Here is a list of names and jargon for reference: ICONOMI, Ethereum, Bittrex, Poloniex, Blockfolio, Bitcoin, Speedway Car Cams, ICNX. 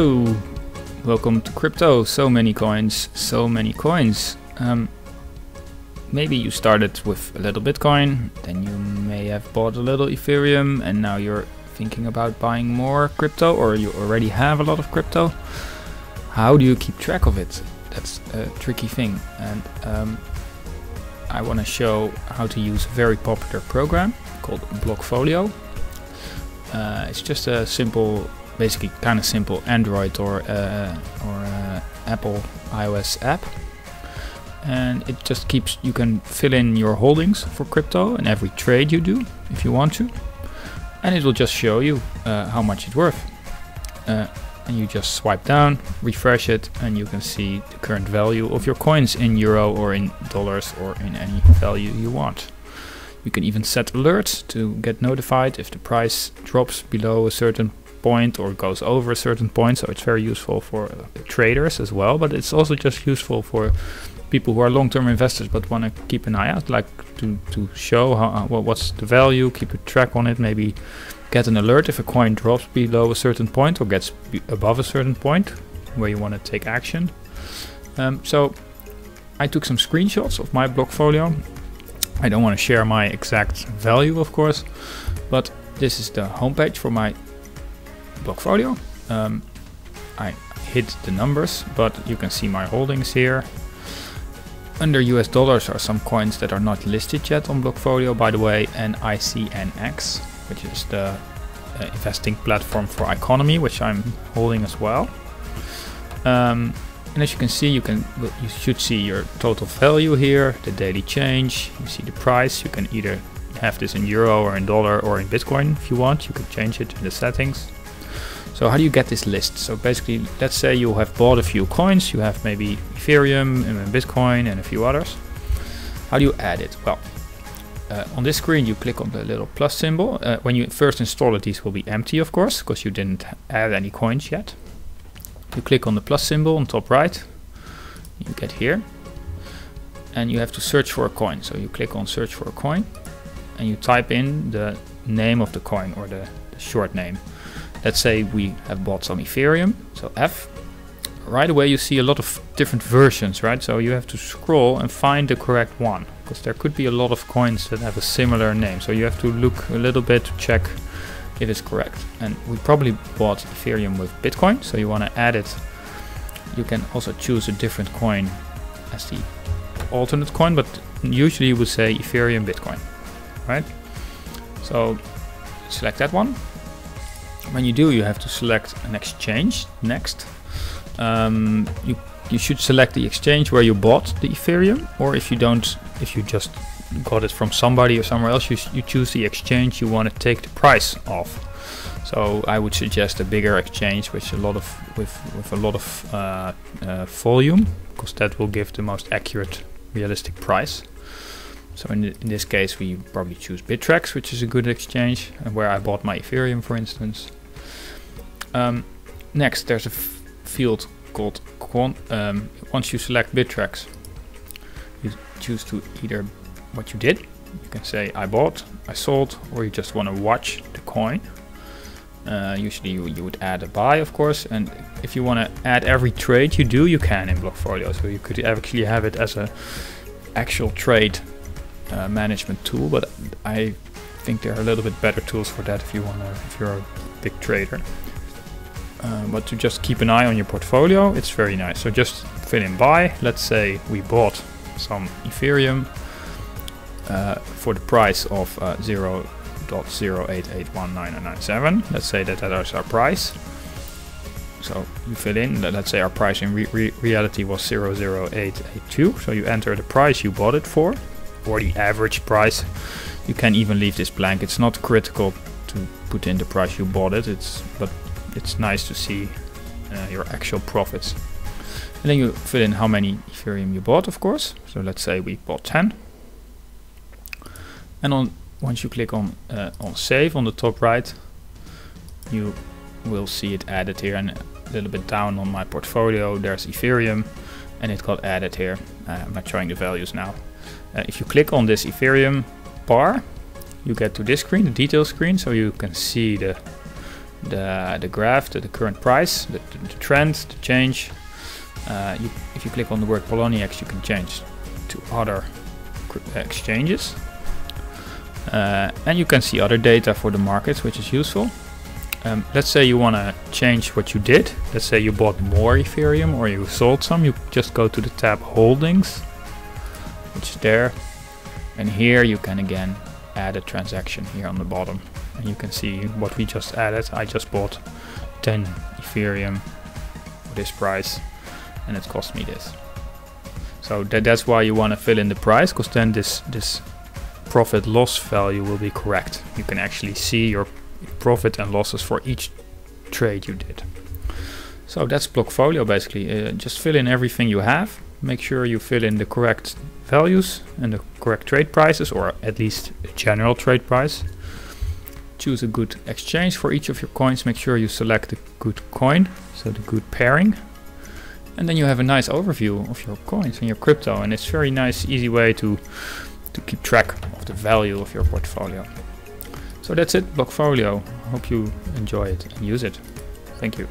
Hello, welcome to crypto. So many coins. Maybe you started with a little Bitcoin, then you may have bought a little Ethereum, and now you're thinking about buying more crypto, or you already have a lot of crypto. How do you keep track of it? That's a tricky thing, and I want to show how to use a very popular program called Blockfolio. It's just a simple, basically kind of simple Android or Apple iOS app, and it just keeps, you can fill in your holdings for crypto and every trade you do if you want to, and it will just show you how much it's worth, and you just swipe down, refresh it, and you can see the current value of your coins in euro or in dollars or in any value you want. You can even set alerts to get notified if the price drops below a certain point or goes over a certain point. So it's very useful for traders as well, but it's also just useful for people who are long-term investors but want to keep an eye out, like to show how, what's the value, keep a track on it, maybe get an alert if a coin drops below a certain point or gets above a certain point where you want to take action. So I took some screenshots of my Blockfolio. I don't want to share my exact value, of course, but this is the homepage for my Blockfolio. I hid the numbers, but you can see my holdings here. Under US dollars are some coins that are not listed yet on Blockfolio, by the way, and ICNX, which is the investing platform for ICONOMI, which I'm holding as well. And as you can see, you should see your total value here, the daily change, you see the price. You can either have this in euro or in dollar or in Bitcoin if you want. You can change it in the settings. So how do you get this list? So basically, let's say you have bought a few coins. You have maybe Ethereum and Bitcoin and a few others. How do you add it? Well, on this screen, you click on the little plus symbol. When you first install it, these will be empty, of course, because you didn't add any coins yet. You click on the plus symbol on top right, you get here, and you have to search for a coin. So you click on search for a coin, and you type in the name of the coin or the short name. Let's say we have bought some Ethereum, so F. Right away you see a lot of different versions, right? So you have to scroll and find the correct one, because there could be a lot of coins that have a similar name. So you have to look a little bit to check it is correct. And we probably bought Ethereum with Bitcoin, so you want to add it. You can also choose a different coin as the alternate coin, but usually you would say Ethereum Bitcoin, right? So select that one. When you do, you have to select an exchange next. You should select the exchange where you bought the Ethereum, or if you don't, if you just got it from somebody or somewhere else, you choose the exchange you want to take the price off. So I would suggest a bigger exchange with a lot of volume, because that will give the most accurate realistic price. So in this case, we probably choose Bittrex, which is a good exchange and where I bought my Ethereum, for instance. Next, there's a field called once you select Bittrex, you choose to either what you did. You can say I bought, I sold, or you just want to watch the coin. Usually you would add a buy, of course, and if you want to add every trade you do, you can in Blockfolio. So you could actually have it as a actual trade management tool, but I think there are a little bit better tools for that if you want to, if you're a big trader. But to just keep an eye on your portfolio, it's very nice. So just fill in buy. Let's say we bought some Ethereum for the price of 0.0881997. Let's say that is our price. So you fill in, let's say our price in reality was 0.00882. So you enter the price you bought it for, or the average price. You can even leave this blank. It's not critical to put in the price you bought it. But it's nice to see your actual profits. And then you fill in how many Ethereum you bought, of course. So let's say we bought 10. And once you click on save on the top right, you will see it added here. And a little bit down on my portfolio, there's Ethereum, and it got added here. I'm not showing the values now. If you click on this Ethereum bar, you get to this screen, the detail screen, so you can see the the graph, the current price, the trend, the change. If you click on the word Poloniex, you can change to other exchanges. And you can see other data for the market, which is useful. Let's say you want to change what you did. Let's say you bought more Ethereum or you sold some. You just go to the tab Holdings, which is there. And here you can again add a transaction here on the bottom. And you can see what we just added. I just bought 10 Ethereum for this price and it cost me this. So that's why you want to fill in the price, because then this profit loss value will be correct. You can actually see your profit and losses for each trade you did. So that's Blockfolio basically. Just fill in everything you have. Make sure you fill in the correct values and the correct trade prices, or at least a general trade price. Choose a good exchange for each of your coins. Make sure you select a good coin, so the good pairing. And then you have a nice overview of your coins and your crypto, and it's a very nice, easy way to keep track of the value of your portfolio. So that's it, Blockfolio. Hope you enjoy it and use it. Thank you.